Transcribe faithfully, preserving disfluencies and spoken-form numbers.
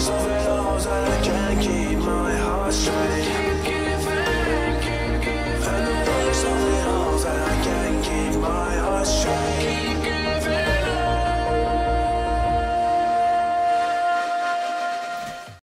There's pillows and I can't keep my heart straight.